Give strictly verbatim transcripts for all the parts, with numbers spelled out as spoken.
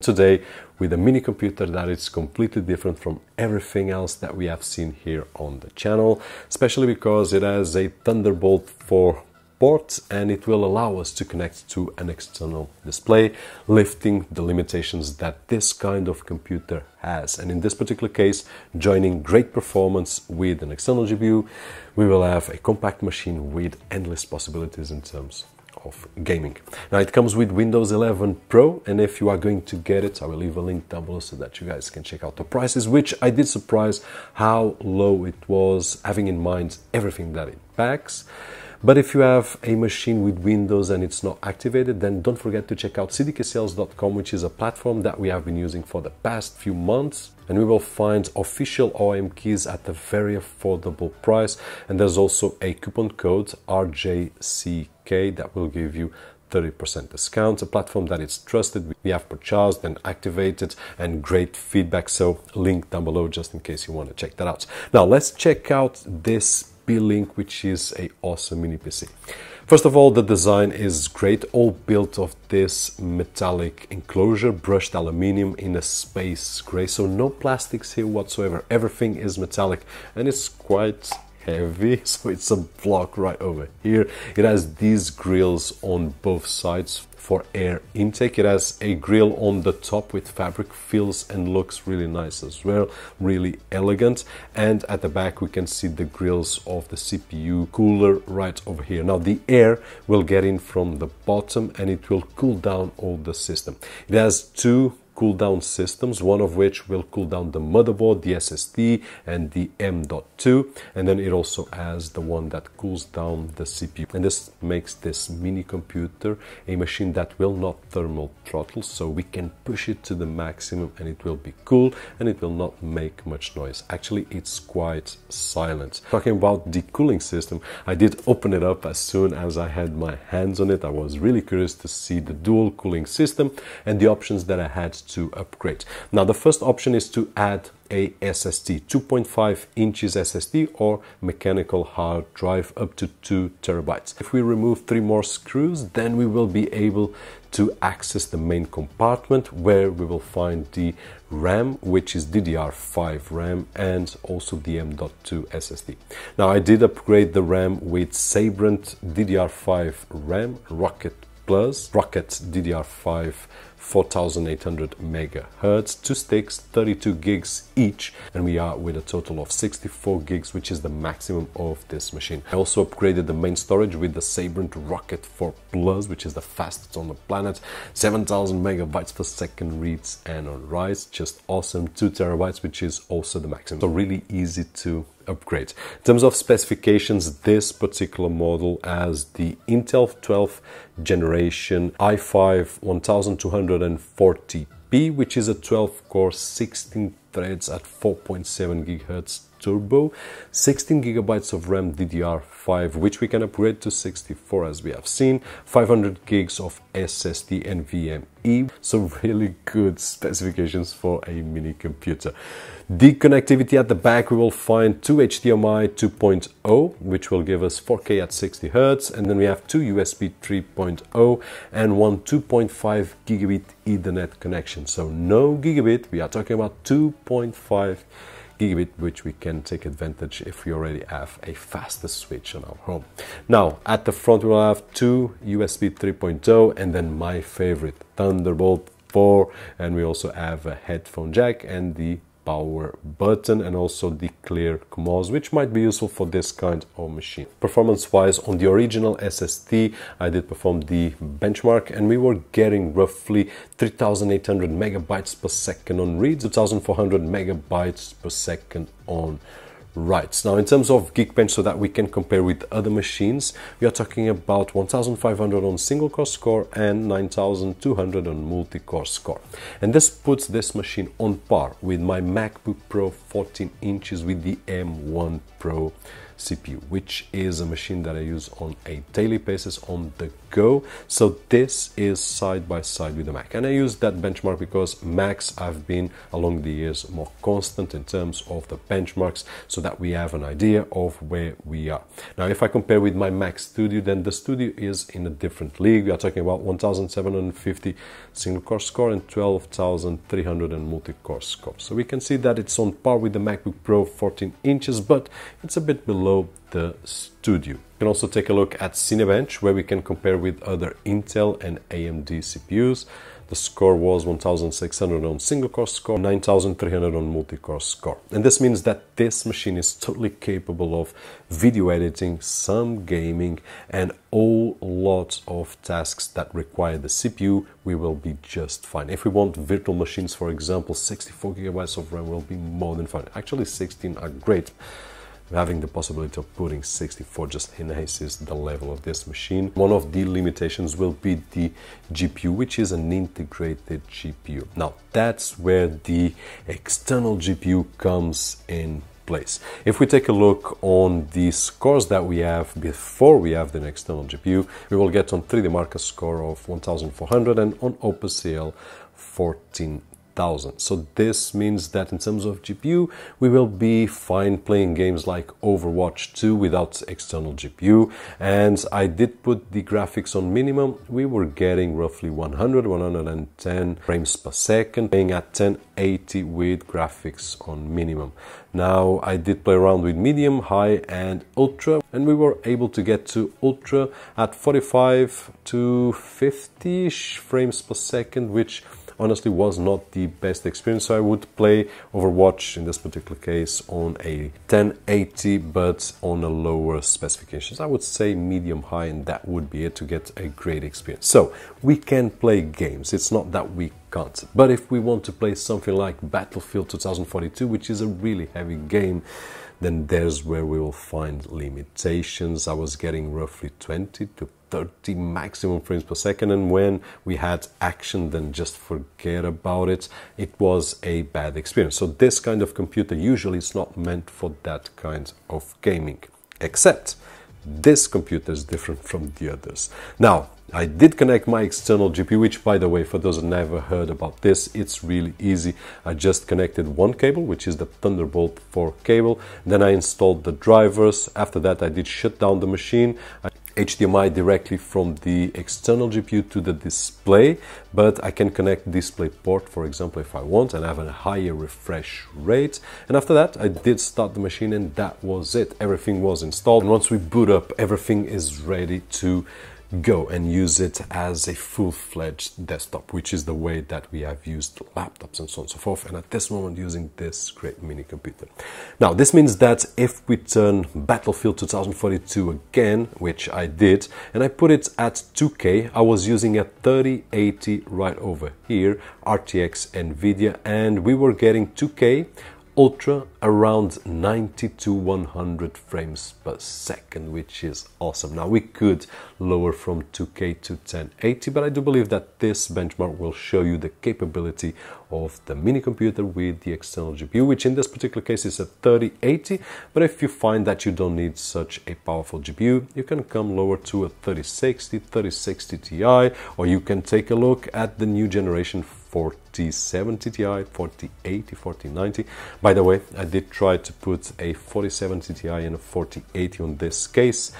today with a mini computer that is completely different from everything else that we have seen here on the channel, especially because it has a Thunderbolt four port and it will allow us to connect to an external display, lifting the limitations that this kind of computer has. And in this particular case, joining great performance with an external G P U, we will have a compact machine with endless possibilities in terms of of gaming. Now it comes with Windows eleven Pro, and if you are going to get it, I will leave a link down below so that you guys can check out the prices, which I did surprise how low it was, having in mind everything that it packs. But if you have a machine with Windows and it's not activated, then don't forget to check out c d k sales dot com, which is a platform that we have been using for the past few months, and we will find official O E M keys at a very affordable price. And there's also a coupon code R J C K that will give you thirty percent discount, a platform that is trusted. We have purchased and activated and great feedback, so link down below just in case you want to check that out. Now let's check out this Beelink, which is a awesome mini P C. First of all, the design is great, all built of this metallic enclosure, brushed aluminium in a space gray, so no plastics here whatsoever. Everything is metallic and it's quite heavy, so it's a block right over here. It has these grills on both sides for air intake. It has a grill on the top with fabric, feels and looks really nice as well, really elegant. And at the back we can see the grills of the C P U cooler right over here. Now the air will get in from the bottom and it will cool down all the system. It has two cool down systems, one of which will cool down the motherboard, the S S D and the M dot two, and then it also has the one that cools down the C P U. And this makes this mini computer a machine that will not thermal throttle, so we can push it to the maximum and it will be cool and it will not make much noise. Actually, it's quite silent. Talking about the cooling system, I did open it up as soon as I had my hands on it. I was really curious to see the dual cooling system and the options that I had to upgrade. Now the first option is to add a S S D, two point five inches S S D or mechanical hard drive up to two terabytes. If we remove three more screws, then we will be able to access the main compartment where we will find the RAM, which is D D R five RAM, and also the M dot two S S D. Now I did upgrade the RAM with Sabrent D D R five RAM, Rocket Plus, Rocket D D R five four thousand eight hundred megahertz, two sticks, thirty-two gigs each, and we are with a total of sixty-four gigs, which is the maximum of this machine. I also upgraded the main storage with the Sabrent Rocket four Plus, which is the fastest on the planet, seven thousand megabytes per second reads and on writes, just awesome, two terabytes, which is also the maximum, so really easy to upgrade. In terms of specifications, this particular model has the Intel twelfth generation i five twelve forty p, which is a twelve core sixteen threads at four point seven gigahertz turbo, sixteen gigabytes of RAM D D R five, which we can upgrade to sixty-four as we have seen, five hundred gigs of S S D and V M E, so really good specifications for a mini computer. The connectivity at the back, we will find two H D M I two point oh, which will give us four K at sixty hertz, and then we have two U S B three point oh and one two point five gigabit Ethernet connection. So no gigabit, we are talking about two point five gigabit, which we can take advantage if we already have a faster switch on our home. Now at the front we'll have two U S B three point oh and then my favorite, Thunderbolt four, and we also have a headphone jack and the power button and also the clear C M O S, which might be useful for this kind of machine. Performance wise, on the original S S D I did perform the benchmark and we were getting roughly three thousand eight hundred megabytes per second on reads, two thousand four hundred megabytes per second on writes. Now in terms of Geekbench, so that we can compare with other machines, we are talking about one thousand five hundred on single core score and nine thousand two hundred on multi-core score, and this puts this machine on par with my MacBook Pro fourteen inches with the M one Pro C P U, which is a machine that I use on a daily basis on the go. So this is side by side with the Mac, and I use that benchmark because Macs have been along the years more constant in terms of the benchmarks, so that we have an idea of where we are. Now, if I compare with my Mac Studio, then the Studio is in a different league. We are talking about one thousand seven hundred fifty single core score and twelve thousand three hundred and multi-core score. So we can see that it's on par with the MacBook Pro fourteen inches, but it's a bit below the Studio. You can also take a look at Cinebench, where we can compare with other Intel and A M D C P Us. The score was one thousand six hundred on single core score, nine thousand three hundred on multi-core score. And this means that this machine is totally capable of video editing, some gaming, and all lots of tasks that require the C P U. We will be just fine. If we want virtual machines, for example, sixty-four gigabytes of RAM will be more than fine. Actually, sixteen are great. Having the possibility of putting sixty-four just enhances the level of this machine. One of the limitations will be the G P U, which is an integrated G P U. Now, that's where the external G P U comes in place. If we take a look on the scores that we have before we have the external G P U, we will get on three D Mark a score of one thousand four hundred and on OpenCL fourteen. So this means that in terms of G P U, we will be fine playing games like Overwatch two without external G P U. And I did put the graphics on minimum. We were getting roughly one hundred, one hundred ten frames per second, playing at ten eighty with graphics on minimum. Now, I did play around with medium, high and ultra, and we were able to get to ultra at forty-five to fifty-ish frames per second, which honestly was not the best experience. So I would play Overwatch in this particular case on a ten eighty, but on a lower specifications. I would say medium high, and that would be it to get a great experience. So we can play games. It's not that we can't. But if we want to play something like Battlefield twenty forty-two, which is a really heavy game, then there's where we will find limitations. I was getting roughly twenty to thirty maximum frames per second, and when we had action, then just forget about it. It was a bad experience. So this kind of computer usually is not meant for that kind of gaming, except this computer is different from the others. Now, I did connect my external G P U, which, by the way, for those who never heard about this, it's really easy. I just connected one cable, which is the Thunderbolt four cable. Then I installed the drivers. After that, I did shut down the machine. I H D M I directly from the external G P U to the display, but I can connect display port, for example, if I want, and have a higher refresh rate. And after that, I did start the machine, and that was it. Everything was installed, and once we boot up, everything is ready to go and use it as a full-fledged desktop, which is the way that we have used laptops and so on and so forth, and at this moment using this great mini computer. Now, this means that if we turn Battlefield twenty forty-two again, which I did, and I put it at two K, I was using a thirty eighty right over here, R T X Nvidia, and we were getting two K Ultra around ninety to one hundred frames per second, which is awesome. Now, we could lower from two K to ten eighty, but I do believe that this benchmark will show you the capability of the mini computer with the external G P U, which in this particular case is a thirty eighty. But if you find that you don't need such a powerful G P U, you can come lower to a thirty sixty, thirty sixty Ti, or you can take a look at the new generation forty seventy Ti, forty eighty, forty ninety. By the way, I did try to put a forty seventy Ti and a forty eighty on this case,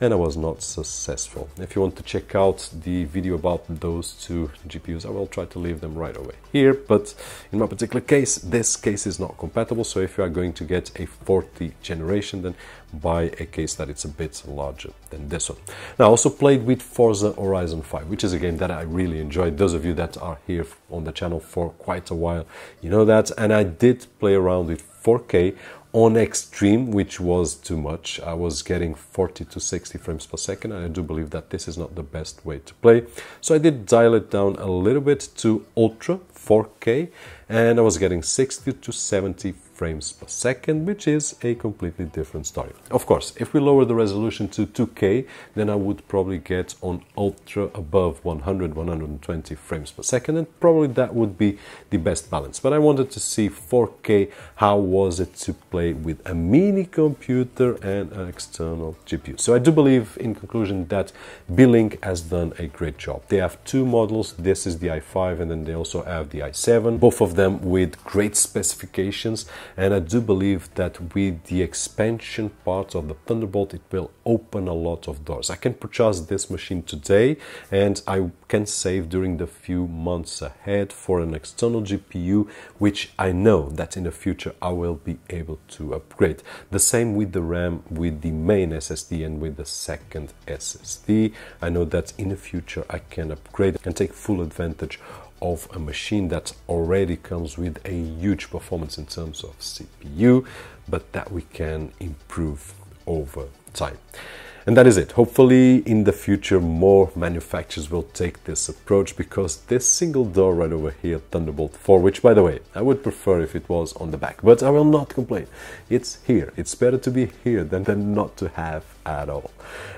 and I was not successful. If you want to check out the video about those two G P Us, I will try to leave them right away here, but in my particular case, this case is not compatible. So if you are going to get a forty generation, then buy a case that it's a bit larger than this one. Now, I also played with Forza Horizon five, which is a game that I really enjoyed. Those of you that are here on the channel for quite a while, you know that, and I did play around with four K on extreme, which was too much. I was getting forty to sixty frames per second, and I do believe that this is not the best way to play. So I did dial it down a little bit to ultra four K, and I was getting sixty to seventy frames per second, which is a completely different story. Of course, if we lower the resolution to two K, then I would probably get on Ultra above one hundred, one hundred twenty frames per second, and probably that would be the best balance. But I wanted to see four K, how was it to play with a mini computer and an external G P U. So I do believe, in conclusion, that Beelink has done a great job. They have two models, this is the i five and then they also have the i seven, both of them with great specifications, and I do believe that with the expansion part of the Thunderbolt, it will open a lot of doors. I can purchase this machine today and I can save during the few months ahead for an external G P U, which I know that in the future I will be able to upgrade. The same with the RAM, with the main S S D and with the second S S D. I know that in the future I can upgrade and take full advantage of a machine that already comes with a huge performance in terms of C P U, but that we can improve over time. And that is it. Hopefully in the future more manufacturers will take this approach, because this single door right over here, Thunderbolt four, which by the way I would prefer if it was on the back, but I will not complain. It's here. It's better to be here than, than not to have at all.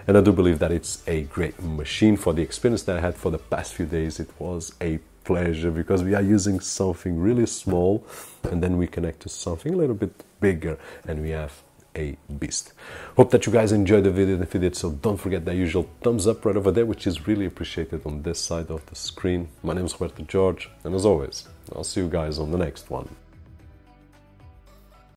And I do believe that it's a great machine. For the experience that I had for the past few days, it was a pleasure, because we are using something really small and then we connect to something a little bit bigger and we have a beast. Hope that you guys enjoyed the video. If you did, so don't forget that usual thumbs up right over there, which is really appreciated on this side of the screen. My name is Roberto George, and as always, I'll see you guys on the next one.